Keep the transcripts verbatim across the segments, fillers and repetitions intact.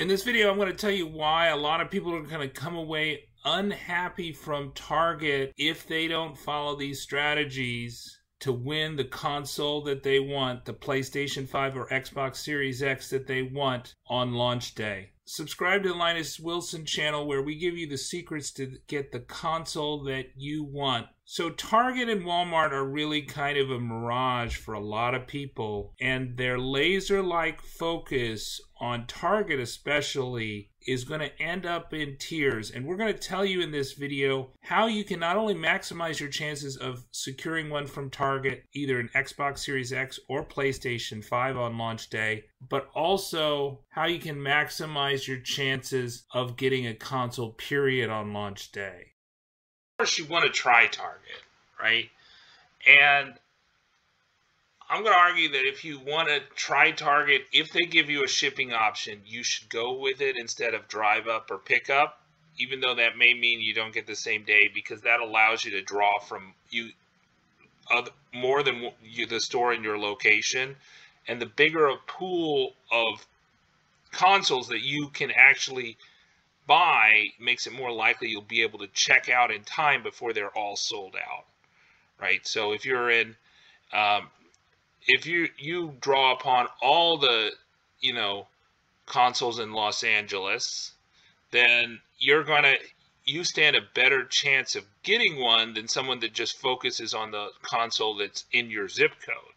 In this video, I'm going to tell you why a lot of people are going to come away unhappy from Target if they don't follow these strategies to win the console that they want, the PlayStation five or Xbox Series X that they want on launch day. Subscribe to the Linus Wilson channel where we give you the secrets to get the console that you want. So Target and Walmart are really kind of a mirage for a lot of people, and their laser-like focus on Target especially is going to end up in tears. And we're going to tell you in this video how you can not only maximize your chances of securing one from Target, either an Xbox Series X or PlayStation five on launch day, but also how you can maximize your chances of getting a console period on launch day. First, you want to try Target, right? And I'm going to argue that if you want to try Target, if they give you a shipping option, you should go with it instead of drive up or pick up, even though that may mean you don't get the same day, because that allows you to draw from you uh, more than you, the store in your location. And the bigger a pool of consoles that you can actually buy makes it more likely you'll be able to check out in time before they're all sold out, right? So if you're in, um, if you you draw upon all the, you know, consoles in Los Angeles, then you're gonna you stand a better chance of getting one than someone that just focuses on the console that's in your zip code,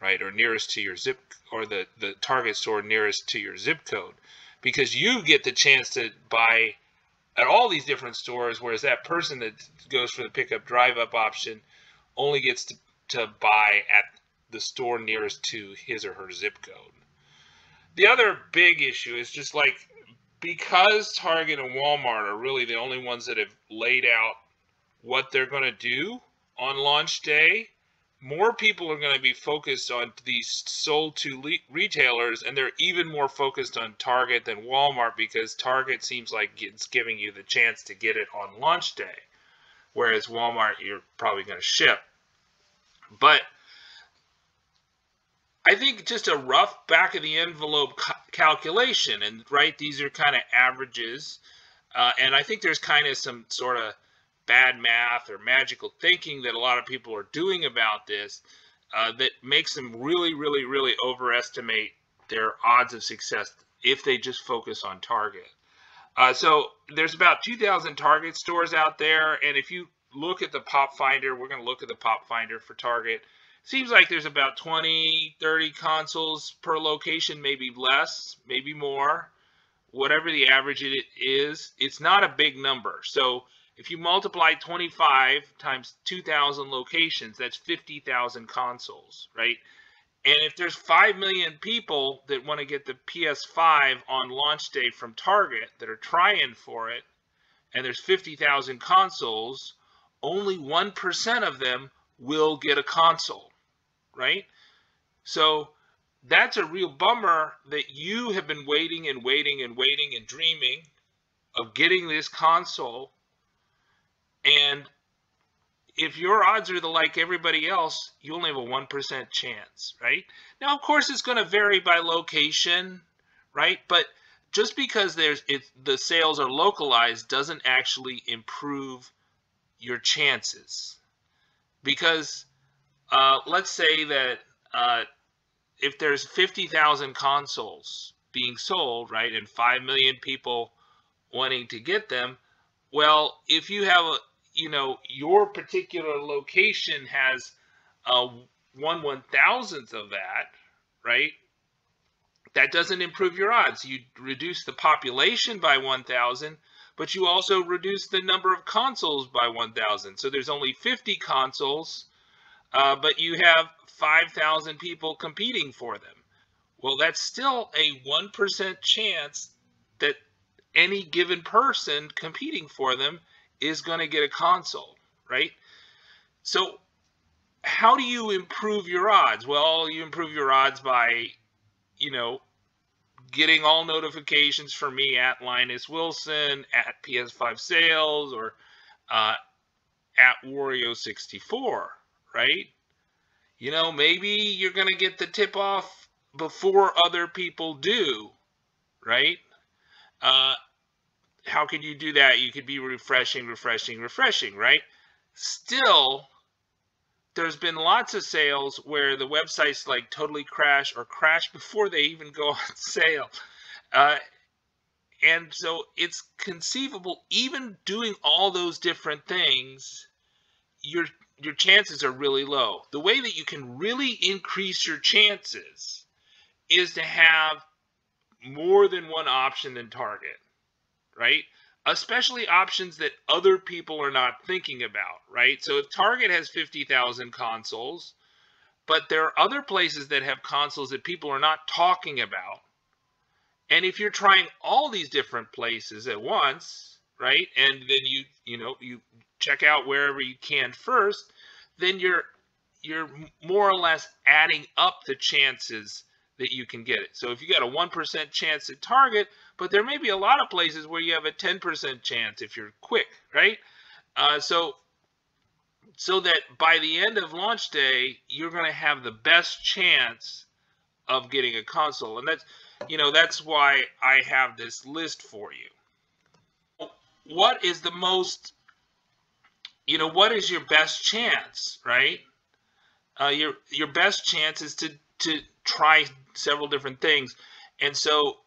right, or nearest to your zip, or the the Target store nearest to your zip code. Because you get the chance to buy at all these different stores, whereas that person that goes for the pickup drive-up option only gets to, to buy at the store nearest to his or her zip code. The other big issue is just like, because Target and Walmart are really the only ones that have laid out what they're going to do on launch day, more people are going to be focused on these sold to retailers, and they're even more focused on Target than Walmart, because Target seems like it's giving you the chance to get it on launch day, whereas Walmart, you're probably going to ship. But I think just a rough back of the envelope calculation, and right, these are kind of averages, uh, and I think there's kind of some sort of bad math or magical thinking that a lot of people are doing about this uh, that makes them really, really, really overestimate their odds of success if they just focus on Target. Uh, so there's about two thousand Target stores out there, and if you look at the PopFinder, we're going to look at the PopFinder for Target. Seems like there's about twenty, thirty consoles per location, maybe less, maybe more. Whatever the average it is, it's not a big number. So if you multiply twenty-five times two thousand locations, that's fifty thousand consoles, right? And if there's five million people that want to get the P S five on launch day from Target that are trying for it, and there's fifty thousand consoles, only one percent of them will get a console, right? So that's a real bummer that you have been waiting and waiting and waiting and dreaming of getting this console. And if your odds are the, like everybody else, you only have a one percent chance, right? Now, of course, it's going to vary by location, right? But just because there's if the sales are localized doesn't actually improve your chances. Because uh, let's say that uh, if there's fifty thousand consoles being sold, right, and five million people wanting to get them, well, if you have a, you know, your particular location has uh, one one thousandth of that, right? That doesn't improve your odds. You reduce the population by one thousand, but you also reduce the number of consoles by one thousand. So there's only fifty consoles, uh, but you have five thousand people competing for them. Well, that's still a one percent chance that any given person competing for them is going to get a console, right? So how do you improve your odds? Well, you improve your odds by, you know, getting all notifications for me at Linus Wilson, at P S five Sales, or uh, at Wario sixty-four, right? You know, maybe you're going to get the tip off before other people do, right? Uh, how could you do that? You could be refreshing, refreshing, refreshing, right? Still, there's been lots of sales where the websites like totally crash or crash before they even go on sale. Uh, and so it's conceivable, even doing all those different things, your, your chances are really low. The way that you can really increase your chances is to have more than one option than Target, right? Especially options that other people are not thinking about, right? So if Target has fifty thousand consoles, but there are other places that have consoles that people are not talking about. And if you're trying all these different places at once, right? And then you, you know, you check out wherever you can first, then you're, you're more or less adding up the chances that you can get it. So if you got a one percent chance at Target, but there may be a lot of places where you have a ten percent chance if you're quick, right? Uh, so, so that by the end of launch day, you're going to have the best chance of getting a console. And that's, you know, that's why I have this list for you. What is the most, you know, what is your best chance, right? Uh, your, your best chance is to, to try several different things. And so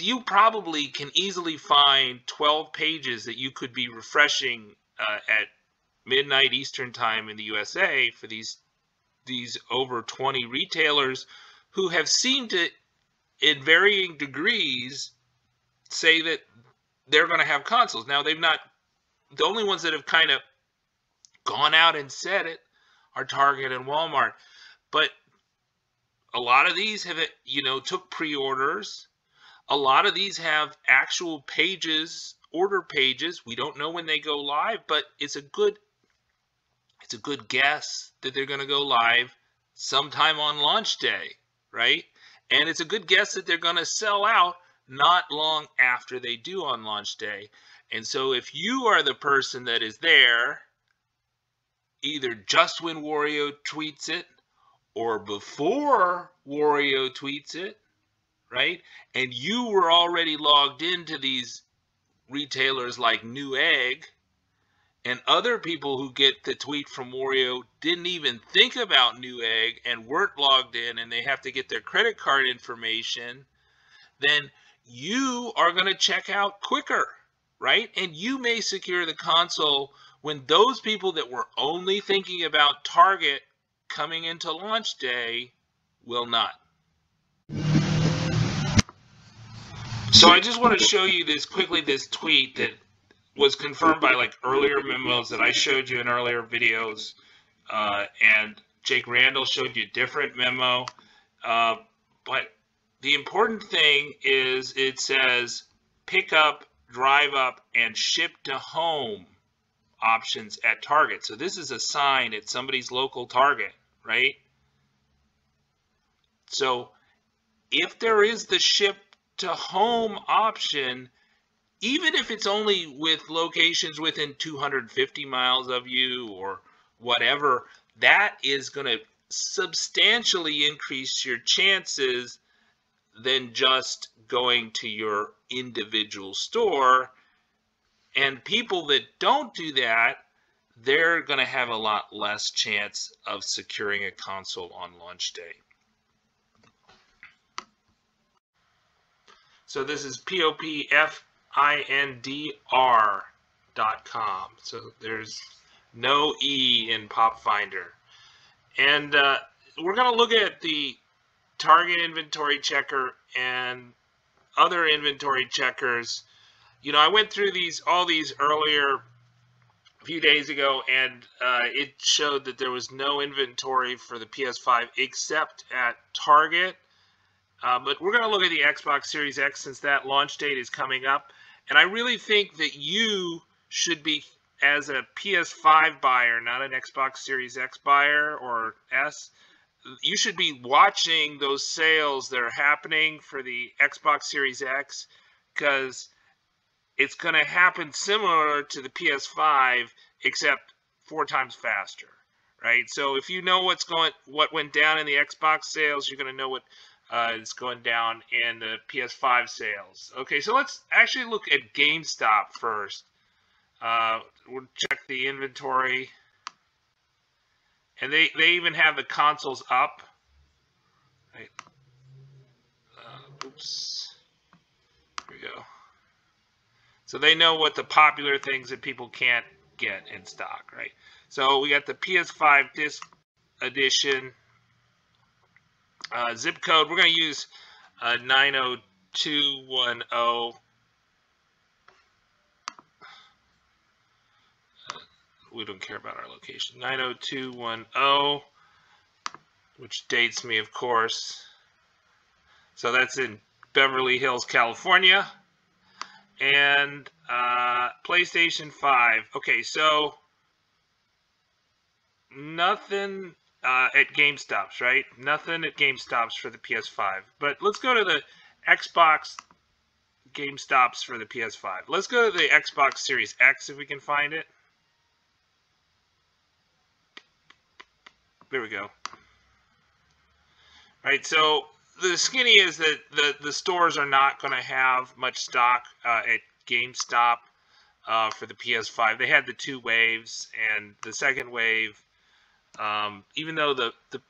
you probably can easily find twelve pages that you could be refreshing uh, at midnight Eastern time in the U S A for these these over twenty retailers who have seemed to, in varying degrees, say that they're going to have consoles. Now, they've not, the only ones that have kind of gone out and said it are Target and Walmart. But a lot of these have, you know, took pre-orders. A lot of these have actual pages, order pages. We don't know when they go live, but it's a good, it's a good guess that they're going to go live sometime on launch day, right? And it's a good guess that they're going to sell out not long after they do on launch day. And so if you are the person that is there, either just when Wario tweets it, or before Wario tweets it, right? And you were already logged into these retailers like New Egg, and other people who get the tweet from Wario didn't even think about New Egg and weren't logged in, and they have to get their credit card information, then you are going to check out quicker, right? And you may secure the console when those people that were only thinking about Target coming into launch day will not. So I just want to show you this quickly, this tweet that was confirmed by like earlier memos that I showed you in earlier videos, uh, and Jake Randall showed you a different memo. Uh, but the important thing is it says pick up, drive up, and ship to home options at Target. So this is a sign at somebody's local Target, right? So if there is the ship to home option, even if it's only with locations within two hundred fifty miles of you or whatever, that is going to substantially increase your chances than just going to your individual store. And people that don't do that, they're going to have a lot less chance of securing a console on launch day. So this is P O P F I N D R dot com. So there's no E in PopFinder. And uh, we're going to look at the Target inventory checker and other inventory checkers. You know, I went through these all these earlier a few days ago, and uh, it showed that there was no inventory for the P S five except at Target. Uh, but we're going to look at the Xbox Series X since that launch date is coming up. And I really think that you should be, as a P S five buyer, not an Xbox Series X buyer or S, you should be watching those sales that are happening for the Xbox Series X, because it's going to happen similar to the P S five, except four times faster, right? So if you know what's going, what went down in the Xbox sales, you're going to know what uh, is going down in the P S five sales. Okay, so let's actually look at GameStop first. Uh, we'll check the inventory. And they, they even have the consoles up. Right. Uh, oops. Here we go. So they know what the popular things that people can't get in stock, right? So we got the P S five disc edition. Uh, zip code, we're going to use uh, nine oh two one oh. We don't care about our location. nine oh two one oh, which dates me, of course. So that's in Beverly Hills, California. And uh, PlayStation five. Okay, so nothing uh, at GameStop's, right? Nothing at GameStop's for the P S five. But let's go to the Xbox GameStop's for the P S five. Let's go to the Xbox Series X if we can find it. There we go. All right, so the skinny is that the, the stores are not going to have much stock uh, at GameStop uh, for the P S five. They had the two waves, and the second wave, um, even though the, the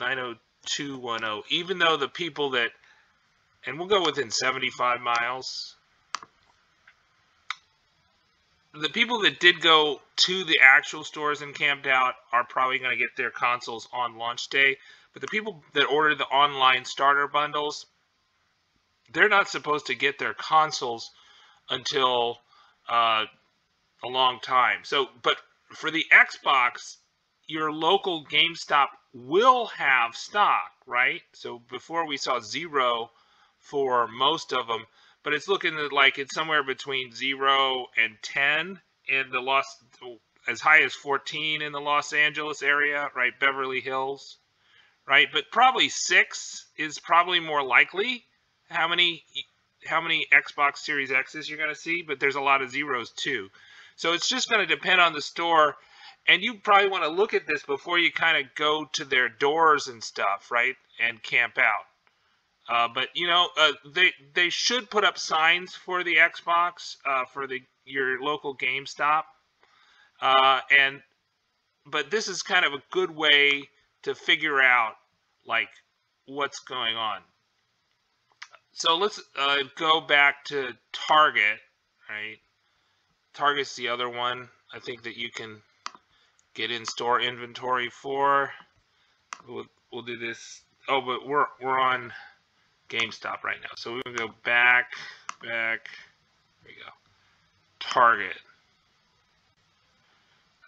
nine oh two one oh, even though the people that, and we'll go within seventy-five miles, the people that did go to the actual stores and camped out are probably going to get their consoles on launch day. But the people that ordered the online starter bundles, they're not supposed to get their consoles until uh, a long time. So, but for the Xbox, your local GameStop will have stock, right? So before we saw zero for most of them. But it's looking like it's somewhere between zero and ten in the Los, as high as fourteen in the Los Angeles area, right? Beverly Hills, right? But probably six is probably more likely. How many, how many Xbox Series X's you're going to see? But there's a lot of zeros too. So it's just going to depend on the store, and you probably want to look at this before you kind of go to their doors and stuff, right? And camp out. Uh, but you know, uh, they they should put up signs for the Xbox, uh, for the your local GameStop, uh, and but this is kind of a good way to figure out like what's going on. So let's uh, go back to Target, right? Target's the other one I think that you can get in-store inventory for. We'll we'll do this. Oh, but we're we're on GameStop right now. So we're going to go back, back, there we go, Target.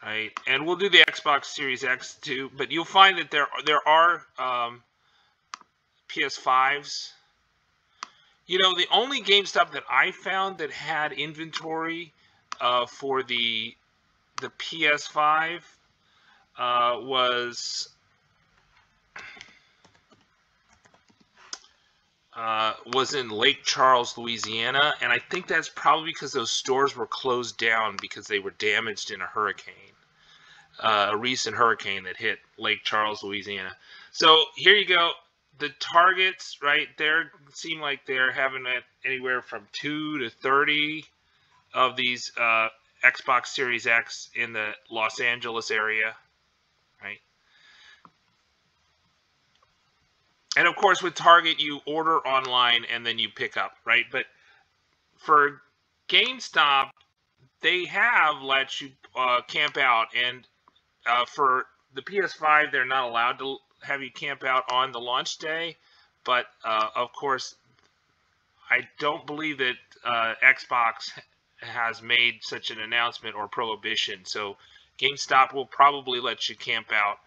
All right, and we'll do the Xbox Series X too, but you'll find that there, there are um, P S fives. You know, the only GameStop that I found that had inventory uh, for the, the P S five uh, was... Uh, was in Lake Charles, Louisiana, and I think that's probably because those stores were closed down because they were damaged in a hurricane, uh, a recent hurricane that hit Lake Charles, Louisiana. So here you go. The Targets, right, they seem like they're having anywhere from two to thirty of these uh, Xbox Series X in the Los Angeles area, right? And of course, with Target, you order online and then you pick up, right? But for GameStop, they have let you uh, camp out. And uh, for the P S five, they're not allowed to have you camp out on the launch day. But uh, of course, I don't believe that uh, Xbox has made such an announcement or prohibition. So GameStop will probably let you camp out.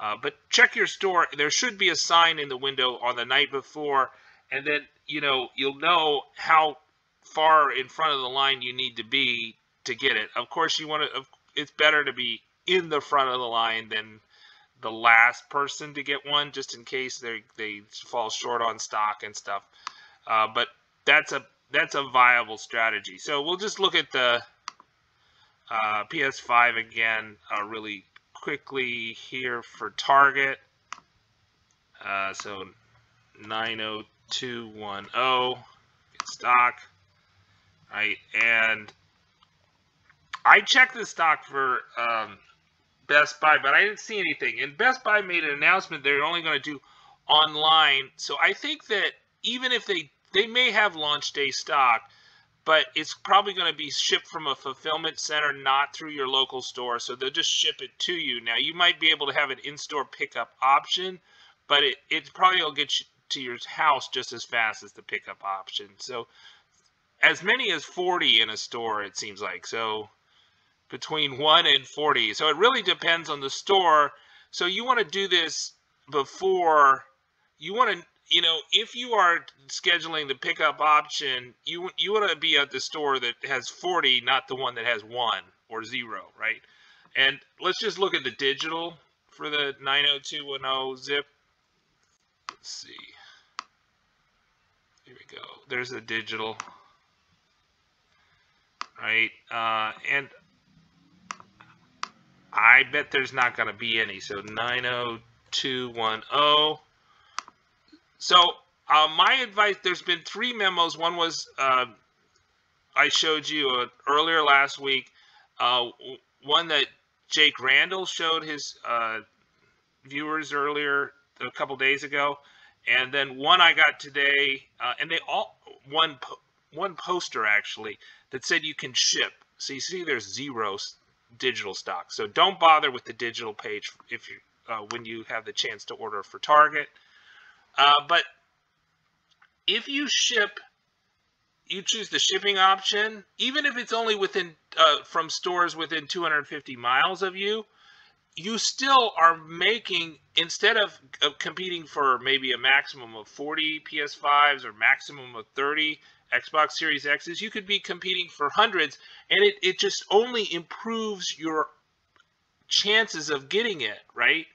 Uh, but check your store. There should be a sign in the window on the night before, and then, you know, you'll know how far in front of the line you need to be to get it. Of course, you want to, it's better to be in the front of the line than the last person to get one, just in case they they fall short on stock and stuff. Uh, but that's a that's a viable strategy. So we'll just look at the uh, P S five again, uh, really quickly here for Target. Uh, so nine oh two one oh in stock, right? And I checked the stock for um, Best Buy, but I didn't see anything. And Best Buy made an announcement they're only going to do online. So I think that even if they, they may have launch day stock, but it's probably going to be shipped from a fulfillment center, not through your local store. So they'll just ship it to you. Now, you might be able to have an in-store pickup option, but it, it probably will get you to your house just as fast as the pickup option. So as many as forty in a store, it seems like. So between one and forty. So it really depends on the store. So you want to do this before you want to, you know, if you are scheduling the pickup option, you you want to be at the store that has forty, not the one that has one or zero, right? And let's just look at the digital for the nine oh two one oh zip. Let's see. Here we go. There's a digital, right? Uh, and I bet there's not going to be any. So nine oh two one oh. So uh, my advice, there's been three memos. One was uh, I showed you uh, earlier last week, uh, one that Jake Randall showed his uh, viewers earlier a couple days ago, and then one I got today, uh, and they all, one, po one poster actually, that said you can ship. So you see there's zero digital stock. So don't bother with the digital page if you uh, when you have the chance to order for Target. Uh, but if you ship, you choose the shipping option, even if it's only within uh, from stores within two hundred fifty miles of you, you still are making, instead of, of competing for maybe a maximum of forty P S fives or maximum of thirty Xbox Series X's, you could be competing for hundreds, and it, it just only improves your chances of getting it, right?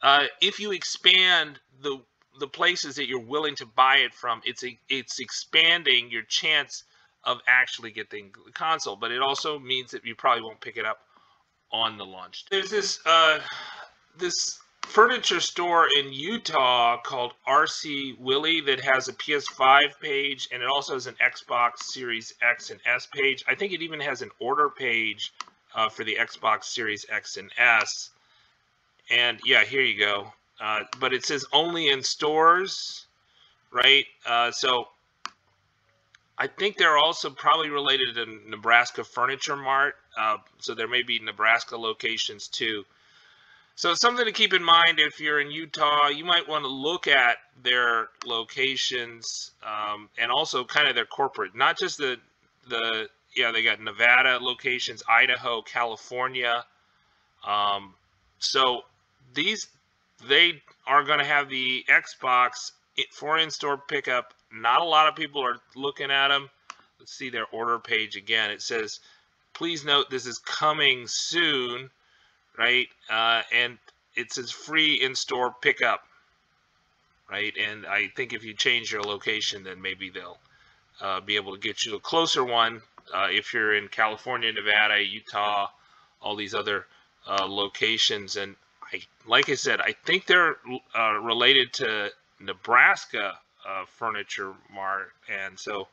Uh, if you expand the the places that you're willing to buy it from, it's a, it's expanding your chance of actually getting the console, but it also means that you probably won't pick it up on the launch day. There's this uh, this furniture store in Utah called R C Willey that has a P S five page, and it also has an Xbox Series X and S page. I think it even has an order page uh, for the Xbox Series X and S. And yeah, here you go. Uh, but it says only in stores, right? Uh, so I think they're also probably related to Nebraska Furniture Mart. Uh, so there may be Nebraska locations too. So something to keep in mind if you're in Utah, you might want to look at their locations um, and also kind of their corporate, not just the, the yeah, they got Nevada locations, Idaho, California. Um, so these, they are going to have the Xbox for in-store pickup. Not a lot of people are looking at them. Let's see their order page again. It says, please note this is coming soon, right? Uh, and it says free in-store pickup, right? And I think if you change your location, then maybe they'll uh, be able to get you a closer one uh, if you're in California, Nevada, Utah, all these other uh, locations. And I, like I said, I think they're uh, related to Nebraska uh, Furniture Mart, and so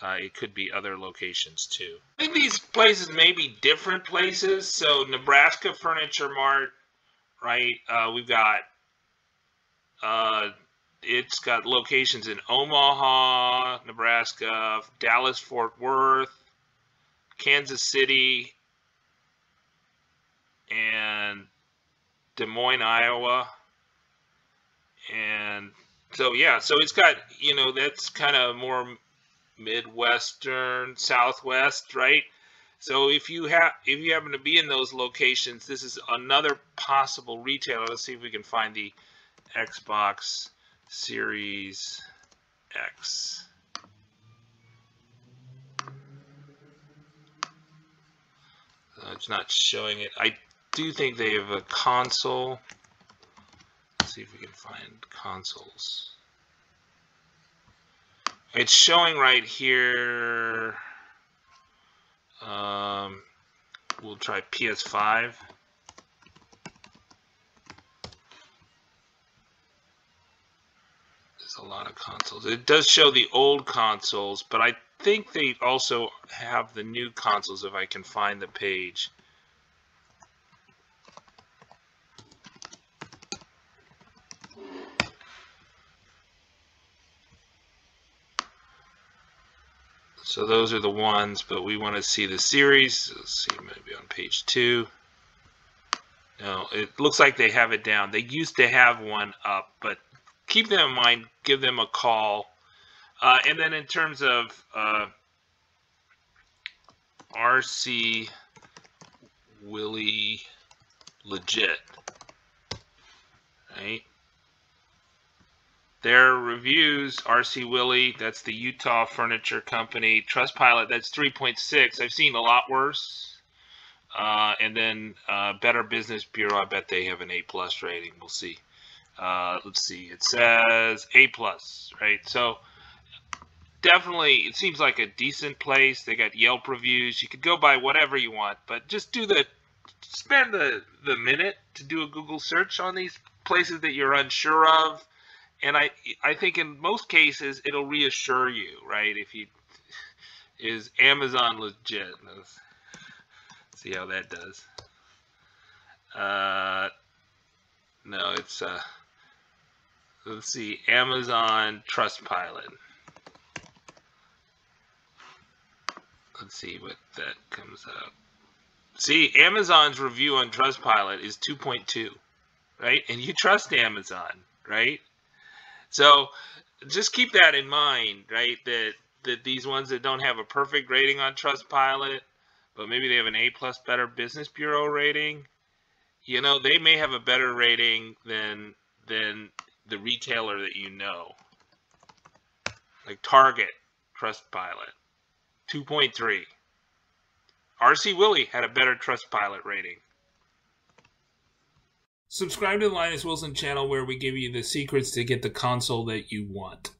uh, it could be other locations too. I think these places may be different places. So Nebraska Furniture Mart, right? Uh, we've got uh, it's got locations in Omaha, Nebraska, Dallas, Fort Worth, Kansas City, and Des Moines, Iowa. And so, yeah, so it's got, you know, that's kind of more Midwestern, Southwest, right? So if you have, if you happen to be in those locations, this is another possible retailer. Let's see if we can find the Xbox Series X. Uh, it's not showing it. I do think they have a console. Let's see if we can find consoles. It's showing right here. Um, we'll try P S five. Is a lot of consoles. It does show the old consoles, but I think they also have the new consoles if I can find the page. So those are the ones, but we want to see the series. Let's see, maybe on page two. No, it looks like they have it down. They used to have one up, but keep that in mind. Give them a call. Uh, and then in terms of uh, R C Willey Legit, right? Their reviews, R C Willey, that's the Utah furniture company. Trustpilot, that's three point six. I've seen a lot worse. Uh, and then uh, Better Business Bureau, I bet they have an A plus rating. We'll see. Uh, let's see. It says A plus, right? So definitely it seems like a decent place. They got Yelp reviews. You could go buy whatever you want, but just do the spend the, the minute to do a Google search on these places that you're unsure of. And I, I think in most cases, it'll reassure you, right? If you, is Amazon legit? Let's see how that does. Uh, no, it's, uh, let's see, Amazon Trustpilot. Let's see what that comes up. See, Amazon's review on Trustpilot is two point two, right? And you trust Amazon, right? So just keep that in mind, right? That that these ones that don't have a perfect rating on Trustpilot, but maybe they have an A plus Better Business Bureau rating, you know, they may have a better rating than than the retailer that you know. Like Target, Trustpilot, two point three. R C Willey had a better Trustpilot rating. Subscribe to the Linus Wilson channel where we give you the secrets to get the console that you want.